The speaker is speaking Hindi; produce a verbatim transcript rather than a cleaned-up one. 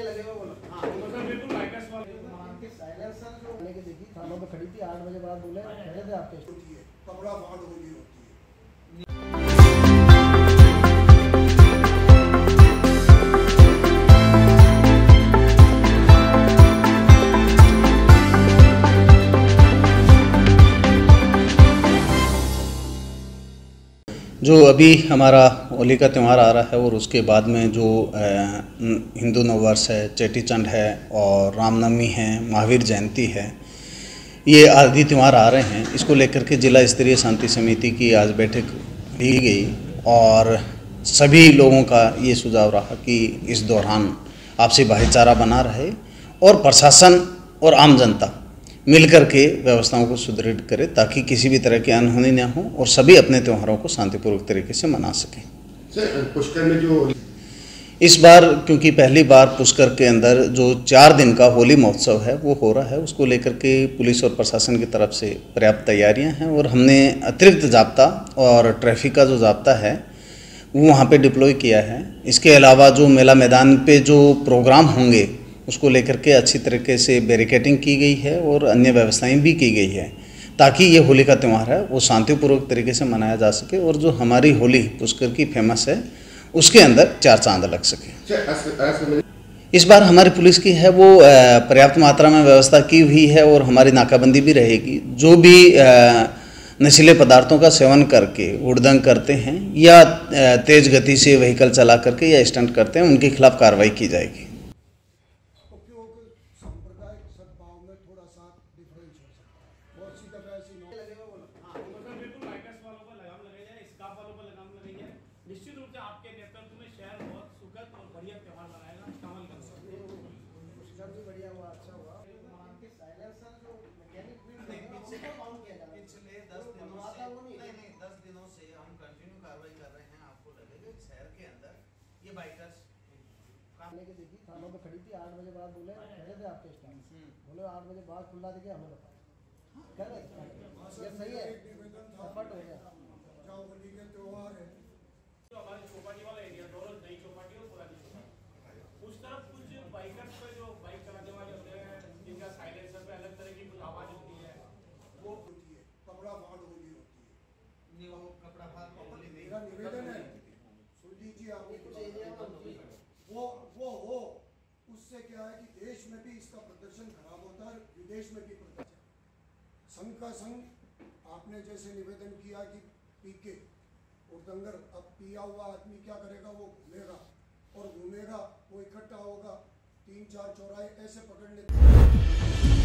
आठ बजे बाद बोले थे आपके। जो अभी हमारा होली का त्यौहार आ रहा है और उसके बाद में जो हिंदू नववर्ष है, चेटीचंड है और रामनवमी है, महावीर जयंती है, ये आदि त्यौहार आ रहे हैं। इसको लेकर के जिला स्तरीय शांति समिति की आज बैठक ली गई और सभी लोगों का ये सुझाव रहा कि इस दौरान आपसी भाईचारा बना रहे और प्रशासन और आम जनता मिलकर के व्यवस्थाओं को सुदृढ़ करे ताकि किसी भी तरह की अनहोनी न हो और सभी अपने त्योहारों को शांतिपूर्वक तरीके से मना सकें। सर, पुष्कर में जो इस बार क्योंकि पहली बार पुष्कर के अंदर जो चार दिन का होली महोत्सव है वो हो रहा है, उसको लेकर के पुलिस और प्रशासन की तरफ से पर्याप्त तैयारियां हैं और हमने अतिरिक्त जाब्ता और ट्रैफिक का जो जाब्ता है वो वहाँ पर डिप्लॉय किया है। इसके अलावा जो मेला मैदान पर जो प्रोग्राम होंगे उसको लेकर के अच्छी तरीके से बैरिकेडिंग की गई है और अन्य व्यवस्थाएं भी की गई है ताकि ये होली का त्यौहार है वो शांतिपूर्वक तरीके से मनाया जा सके और जो हमारी होली पुष्कर की फेमस है उसके अंदर चार चांद लग सके। इस बार हमारी पुलिस की है वो पर्याप्त मात्रा में व्यवस्था की हुई है और हमारी नाकाबंदी भी रहेगी। जो भी नशीले पदार्थों का सेवन करके उड़दंग करते हैं या तेज़ गति से व्हीकल चला करके या स्टंट करते हैं उनके खिलाफ कार्रवाई की जाएगी। निश्चित रूप से आपके नेतृत्व में शहर बहुत सुखद और बढ़िया त्यौहार मनाएगा। कमल कमल भी बढ़िया हुआ, अच्छा हुआ। मार्केट साइलेंसर जो मैकेनिक भी पिछले दस दिनों से नहीं नहीं दस दिनों से हम कंटिन्यू कार्रवाई कर रहे हैं। आपको लगेगा शहर के अंदर ये बाइकर्स हमने के देखी थानों पर खड़ी थी। आठ बजे बाद बोले पहले थे आपके स्टैंड बोले आठ बजे बाद खुला देखे हमें बताओ ये सही है सफट हो गया जाओ होली के त्यौहार है। वो वो हो उससे क्या है कि देश में भी इसका प्रदर्शन खराब होता है, विदेश में भी प्रदर्शन। संघ का संघ आपने जैसे निवेदन किया कि पीके और दंगर, अब पिया हुआ आदमी क्या करेगा, वो घूमेगा और घूमेगा वो इकट्ठा होगा तीन चार चौराहे ऐसे पकड़ लेते।